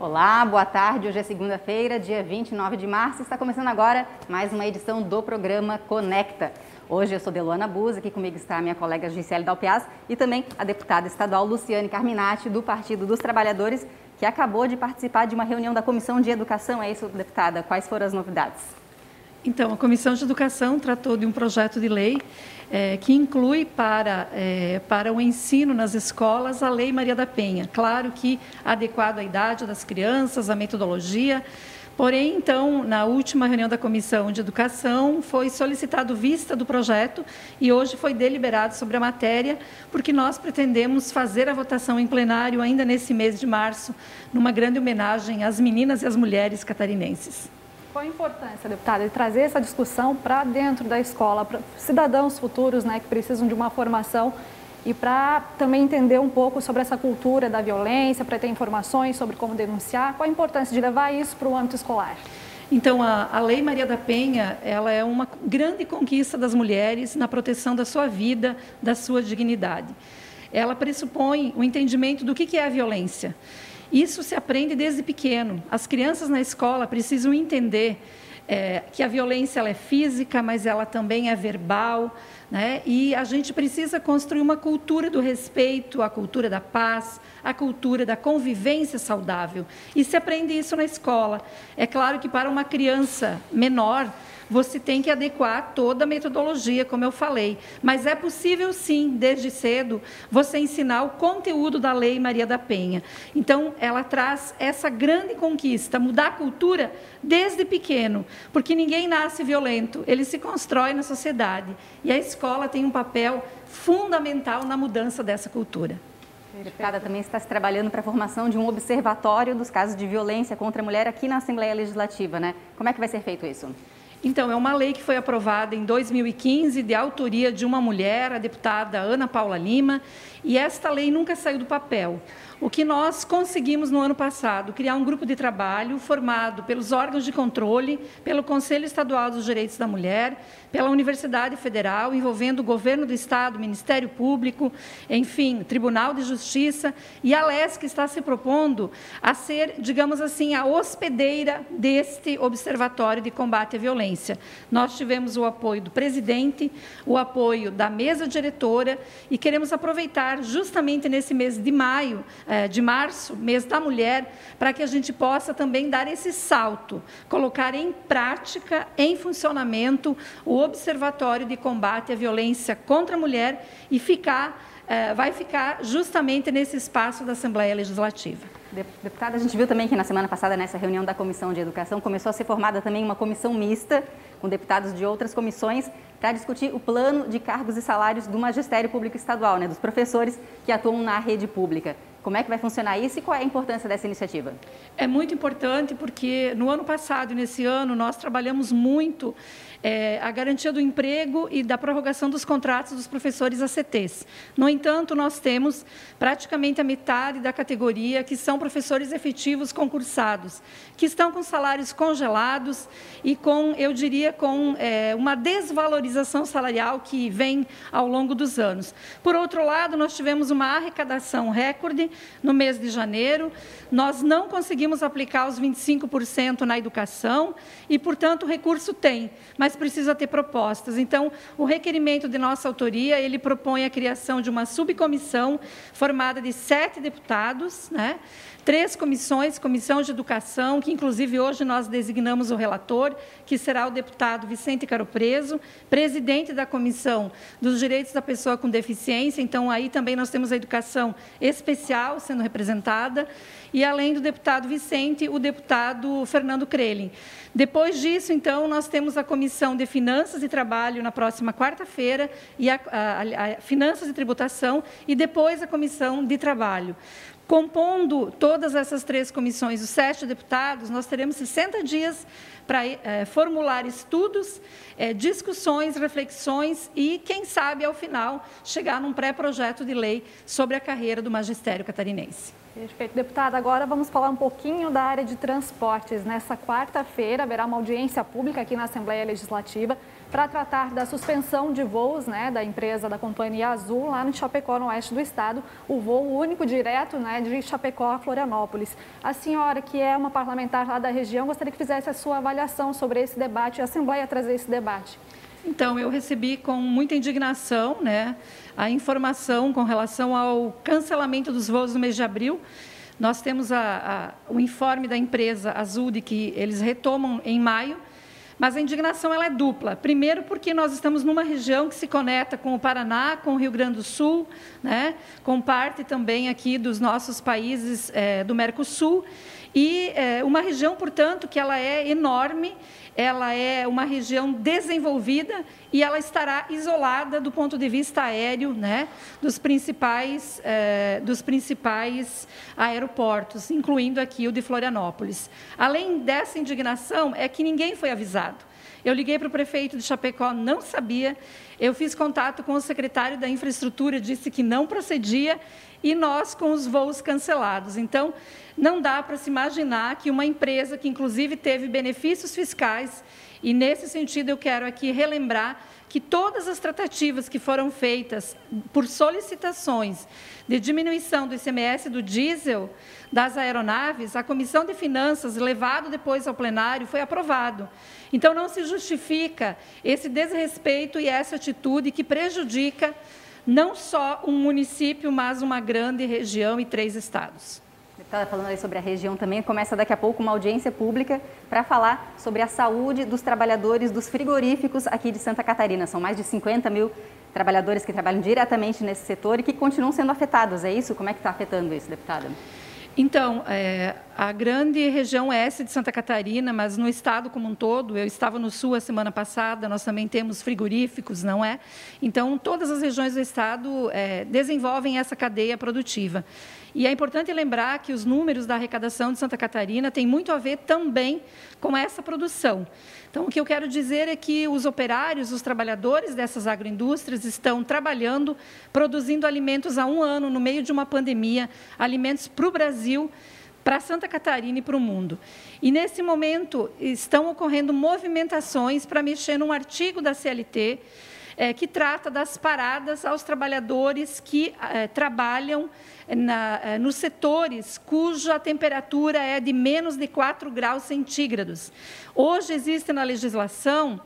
Olá, boa tarde. Hoje é segunda-feira, dia 29 de março. Está começando agora mais uma edição do programa Conecta. Hoje eu sou Deluana Buz, aqui comigo está a minha colega Juciélia Dalpiaz e também a deputada estadual Luciane Carminati, do Partido dos Trabalhadores, que acabou de participar de uma reunião da Comissão de Educação. É isso, deputada? Quais foram as novidades? Então, a Comissão de Educação tratou de um projeto de lei que inclui para o ensino nas escolas a Lei Maria da Penha. Claro que adequado à idade das crianças, à metodologia. Porém, então, na última reunião da Comissão de Educação, foi solicitado vista do projeto e hoje foi deliberado sobre a matéria, porque nós pretendemos fazer a votação em plenário ainda nesse mês de março, numa grande homenagem às meninas e às mulheres catarinenses. Qual a importância, deputada, de trazer essa discussão para dentro da escola, para cidadãos futuros, né, que precisam de uma formação e para também entender um pouco sobre essa cultura da violência, para ter informações sobre como denunciar? Qual a importância de levar isso para o âmbito escolar? Então, a Lei Maria da Penha, ela é uma grande conquista das mulheres na proteção da sua vida, da sua dignidade. Ela pressupõe o entendimento do que é a violência. Isso se aprende desde pequeno. As crianças na escola precisam entender que a violência ela é física, mas ela também é verbal, né? E a gente precisa construir uma cultura do respeito, a cultura da paz, a cultura da convivência saudável. E se aprende isso na escola. É claro que para uma criança menor, você tem que adequar toda a metodologia, como eu falei. Mas é possível, sim, desde cedo, você ensinar o conteúdo da Lei Maria da Penha. Então, ela traz essa grande conquista, mudar a cultura desde pequeno, porque ninguém nasce violento, ele se constrói na sociedade. E a escola tem um papel fundamental na mudança dessa cultura. A deputada também está se trabalhando para a formação de um observatório dos casos de violência contra a mulher aqui na Assembleia Legislativa, né? Como é que vai ser feito isso? Então, é uma lei que foi aprovada em 2015, de autoria de uma mulher, a deputada Ana Paula Lima, e esta lei nunca saiu do papel. O que nós conseguimos no ano passado, criar um grupo de trabalho formado pelos órgãos de controle, pelo Conselho Estadual dos Direitos da Mulher, pela Universidade Federal, envolvendo o Governo do Estado, Ministério Público, enfim, Tribunal de Justiça, e a LESC está se propondo a ser, digamos assim, a hospedeira deste Observatório de Combate à Violência. Nós tivemos o apoio do presidente, o apoio da mesa diretora e queremos aproveitar justamente nesse mês de março, mês da mulher, para que a gente possa também dar esse salto, colocar em prática, em funcionamento, o Observatório de Combate à Violência contra a Mulher e vai ficar justamente nesse espaço da Assembleia Legislativa. Deputada, a gente viu também que na semana passada, nessa reunião da Comissão de Educação, começou a ser formada também uma comissão mista com deputados de outras comissões para discutir o plano de cargos e salários do Magistério Público Estadual, né, dos professores que atuam na rede pública. Como é que vai funcionar isso e qual é a importância dessa iniciativa? É muito importante porque no ano passado e nesse ano nós trabalhamos muito a garantia do emprego e da prorrogação dos contratos dos professores ACTs. No entanto, nós temos praticamente a metade da categoria que são professores efetivos concursados, que estão com salários congelados e com, eu diria, com uma desvalorização salarial que vem ao longo dos anos. Por outro lado, nós tivemos uma arrecadação recorde. No mês de janeiro, nós não conseguimos aplicar os 25% na educação e, portanto, o recurso tem, mas precisa ter propostas. Então, o requerimento de nossa autoria, ele propõe a criação de uma subcomissão formada de 7 deputados, né? 3 comissões, Comissão de Educação, que inclusive hoje nós designamos o relator, que será o deputado Vicente Caropreso, presidente da Comissão dos Direitos da Pessoa com Deficiência. Então, aí também nós temos a educação especial sendo representada, e além do deputado Vicente, o deputado Fernando Creling. Depois disso, então, nós temos a Comissão de Finanças e Trabalho na próxima quarta-feira, e a Finanças e Tributação, e depois a Comissão de Trabalho. Compondo todas essas 3 comissões, os 7 deputados, nós teremos 60 dias para formular estudos, discussões, reflexões e, quem sabe, ao final, chegar num pré-projeto de lei sobre a carreira do magistério catarinense. Perfeito. Deputada, agora vamos falar um pouquinho da área de transportes. Nessa quarta-feira haverá uma audiência pública aqui na Assembleia Legislativa para tratar da suspensão de voos, né, da empresa, da companhia Azul, lá no Chapecó, no oeste do estado, o voo único direto, né, de Chapecó a Florianópolis. A senhora, que é uma parlamentar lá da região, gostaria que fizesse a sua avaliação sobre esse debate, a Assembleia trazer esse debate. Então, eu recebi com muita indignação, né, a informação com relação ao cancelamento dos voos no mês de abril. Nós temos o informe da empresa Azul de que eles retomam em maio, mas a indignação ela é dupla. Primeiro, porque nós estamos numa região que se conecta com o Paraná, com o Rio Grande do Sul, né, com parte também aqui dos nossos países do Mercosul, e uma região, portanto, que ela é enorme, ela é uma região desenvolvida e ela estará isolada do ponto de vista aéreo, né, dos principais aeroportos, incluindo aqui o de Florianópolis. Além dessa indignação, é que ninguém foi avisado. Eu liguei para o prefeito de Chapecó, não sabia, eu fiz contato com o secretário da Infraestrutura, disse que não procedia, e nós com os voos cancelados. Então, não dá para se imaginar que uma empresa que, inclusive, teve benefícios fiscais, e, nesse sentido, eu quero aqui relembrar que todas as tratativas que foram feitas por solicitações de diminuição do ICMS do diesel das aeronaves, a Comissão de Finanças, levado depois ao plenário, foi aprovado. Então, não se justifica esse desrespeito e essa atitude que prejudica não só um município, mas uma grande região e 3 estados. Estava falando aí sobre a região também, começa daqui a pouco uma audiência pública para falar sobre a saúde dos trabalhadores dos frigoríficos aqui de Santa Catarina. São mais de 50 mil trabalhadores que trabalham diretamente nesse setor e que continuam sendo afetados, é isso? Como é que está afetando isso, deputada? Então, a grande região oeste de Santa Catarina, mas no estado como um todo, eu estava no sul a semana passada, nós também temos frigoríficos, não é? Então, todas as regiões do estado desenvolvem essa cadeia produtiva. E é importante lembrar que os números da arrecadação de Santa Catarina têm muito a ver também com essa produção. Então, o que eu quero dizer é que os operários, os trabalhadores dessas agroindústrias estão trabalhando, produzindo alimentos há um ano, no meio de uma pandemia, alimentos para o Brasil, para Santa Catarina e para o mundo. E, nesse momento, estão ocorrendo movimentações para mexer num artigo da CLT que trata das paradas aos trabalhadores que trabalham nos setores cuja temperatura é de menos de 4 graus centígrados. Hoje existe na legislação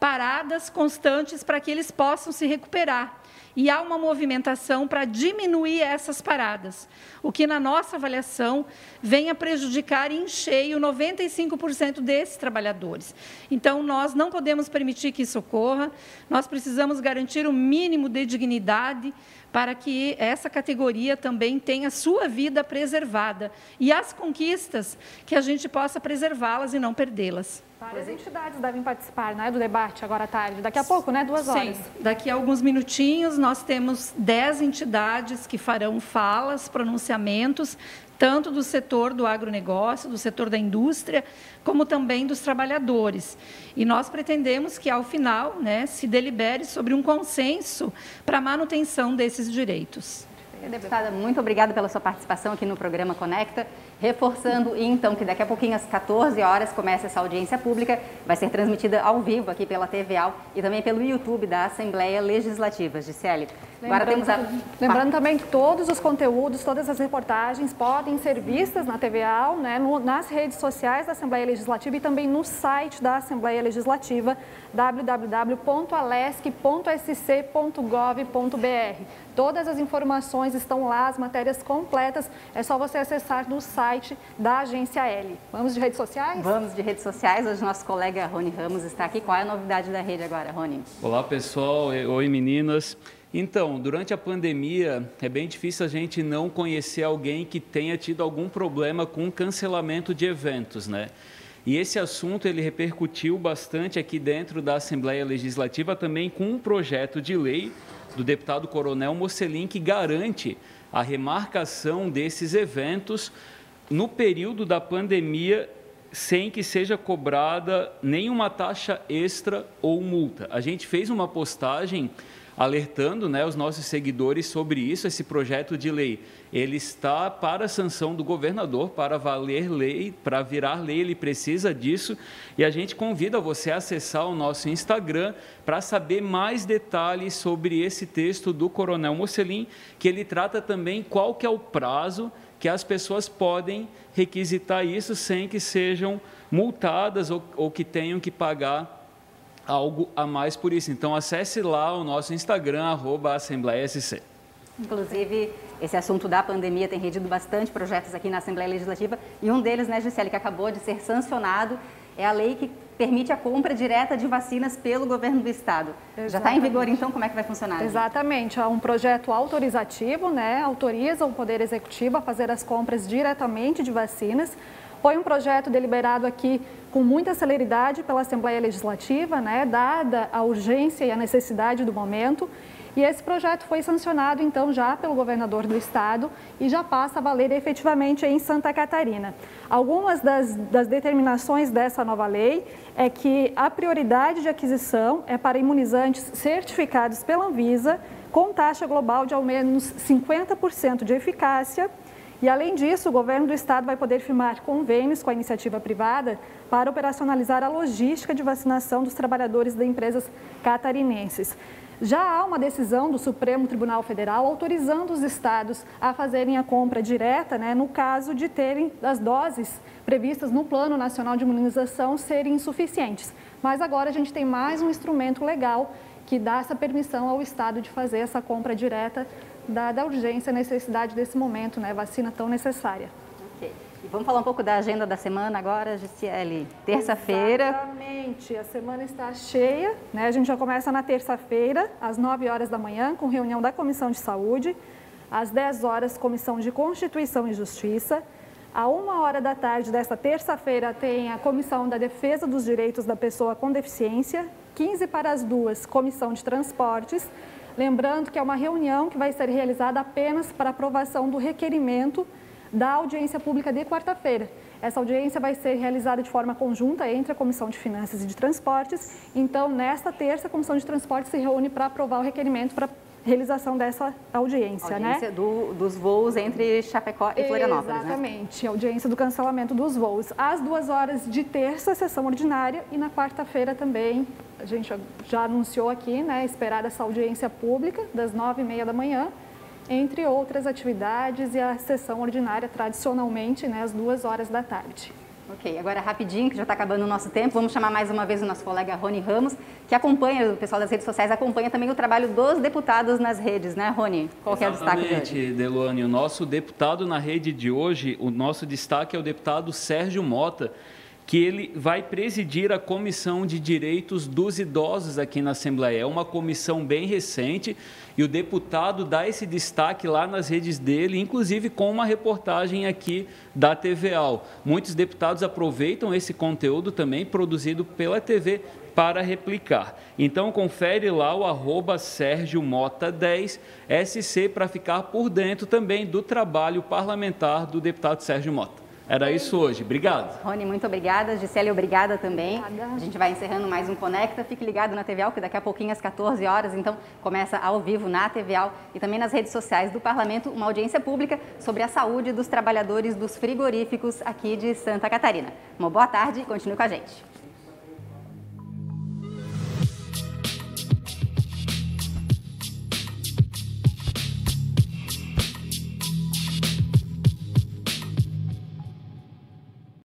paradas constantes para que eles possam se recuperar. E há uma movimentação para diminuir essas paradas, o que, na nossa avaliação, vem a prejudicar em cheio 95% desses trabalhadores. Então, nós não podemos permitir que isso ocorra, nós precisamos garantir o mínimo de dignidade para que essa categoria também tenha sua vida preservada e as conquistas que a gente possa preservá-las e não perdê-las. Várias entidades devem participar, né, do debate agora à tarde, daqui a pouco, né, 2 horas. Sim, daqui a alguns minutinhos nós temos 10 entidades que farão falas, pronunciamentos, tanto do setor do agronegócio, do setor da indústria, como também dos trabalhadores. E nós pretendemos que, ao final, né, se delibere sobre um consenso para a manutenção desses direitos. Deputada, muito obrigada pela sua participação aqui no programa Conecta, reforçando, então, que daqui a pouquinho, às 14 horas, começa essa audiência pública, vai ser transmitida ao vivo aqui pela TVA e também pelo YouTube da Assembleia Legislativa. Gisele, agora temos a... Lembrando também que todos os conteúdos, todas as reportagens podem ser vistas na TVA, né, nas redes sociais da Assembleia Legislativa e também no site da Assembleia Legislativa, www.alesc.sc.gov.br. Todas as informações estão lá, as matérias completas, é só você acessar no site da Agência L. Vamos de redes sociais? Vamos de redes sociais, hoje nosso colega Rony Ramos está aqui. Qual é a novidade da rede agora, Rony? Olá, pessoal, oi, meninas. Então, durante a pandemia, é bem difícil a gente não conhecer alguém que tenha tido algum problema com cancelamento de eventos, né? E esse assunto ele repercutiu bastante aqui dentro da Assembleia Legislativa, também com um projeto de lei do deputado Coronel Mocellin, que garante a remarcação desses eventos no período da pandemia, sem que seja cobrada nenhuma taxa extra ou multa. A gente fez uma postagem alertando, né, os nossos seguidores sobre isso. Esse projeto de lei, ele está para a sanção do governador, para valer lei, para virar lei, ele precisa disso. E a gente convida você a acessar o nosso Instagram para saber mais detalhes sobre esse texto do Coronel Mocellin, que ele trata também qual que é o prazo que as pessoas podem requisitar isso sem que sejam multadas ou que tenham que pagar algo a mais por isso. Então, acesse lá o nosso Instagram, @AssembleiaSC. Inclusive, esse assunto da pandemia tem rendido bastante projetos aqui na Assembleia Legislativa, e um deles, né, Juciélia, que acabou de ser sancionado, é a lei que permite a compra direta de vacinas pelo governo do Estado. Exatamente. Já está em vigor, então, como é que vai funcionar? Exatamente. É um projeto autorizativo, né? Autoriza o Poder Executivo a fazer as compras diretamente de vacinas. Foi um projeto deliberado aqui com muita celeridade pela Assembleia Legislativa, né? Dada a urgência e a necessidade do momento. E esse projeto foi sancionado, então, já pelo governador do Estado e já passa a valer efetivamente em Santa Catarina. Algumas das determinações dessa nova lei é que a prioridade de aquisição é para imunizantes certificados pela Anvisa, com taxa global de ao menos 50% de eficácia. E, além disso, o governo do Estado vai poder firmar convênios com a iniciativa privada para operacionalizar a logística de vacinação dos trabalhadores de empresas catarinenses. Já há uma decisão do Supremo Tribunal Federal autorizando os estados a fazerem a compra direta, né, no caso de terem as doses previstas no Plano Nacional de Imunização serem insuficientes. Mas agora a gente tem mais um instrumento legal que dá essa permissão ao estado de fazer essa compra direta, dada a urgência e necessidade desse momento, né, vacina tão necessária. Ok. E vamos falar um pouco da agenda da semana agora, Juciele. Terça-feira. Exatamente. A semana está cheia, né? A gente já começa na terça-feira, às 9 horas da manhã, com reunião da Comissão de Saúde. Às 10 horas, Comissão de Constituição e Justiça. À 1 hora da tarde desta terça-feira, tem a Comissão da Defesa dos Direitos da Pessoa com Deficiência. 15 para as 2, Comissão de Transportes. Lembrando que é uma reunião que vai ser realizada apenas para aprovação do requerimento da audiência pública de quarta-feira. Essa audiência vai ser realizada de forma conjunta entre a Comissão de Finanças e de Transportes. Então, nesta terça, a Comissão de Transportes se reúne para aprovar o requerimento para realização dessa audiência. Audiência, né? Dos voos entre Chapecó e Florianópolis. Exatamente, né? Audiência do cancelamento dos voos. Às 2 horas de terça, sessão ordinária, e na quarta-feira também, a gente já anunciou aqui, né, esperar essa audiência pública das 9h30 da manhã, entre outras atividades, e a sessão ordinária, tradicionalmente, né, às 2 horas da tarde. Ok, agora rapidinho, que já está acabando o nosso tempo, vamos chamar mais uma vez o nosso colega Rony Ramos, que acompanha, o pessoal das redes sociais acompanha também o trabalho dos deputados nas redes, né, Rony? Qual que é o destaque dele? Deluane, o nosso deputado na rede de hoje, o nosso destaque é o deputado Sérgio Mota, que ele vai presidir a Comissão de Direitos dos Idosos aqui na Assembleia. É uma comissão bem recente e o deputado dá esse destaque lá nas redes dele, inclusive com uma reportagem aqui da TVA. Muitos deputados aproveitam esse conteúdo também produzido pela TV para replicar. Então, confere lá o @SérgioMota10SC para ficar por dentro também do trabalho parlamentar do deputado Sérgio Mota. Era isso hoje. Obrigado. Rony, muito obrigada. Juciélia, obrigada também. Obrigada. A gente vai encerrando mais um Conecta. Fique ligado na TVA, que daqui a pouquinho, às 14 horas, então, começa ao vivo na TVA e também nas redes sociais do Parlamento, uma audiência pública sobre a saúde dos trabalhadores dos frigoríficos aqui de Santa Catarina. Uma boa tarde e continue com a gente.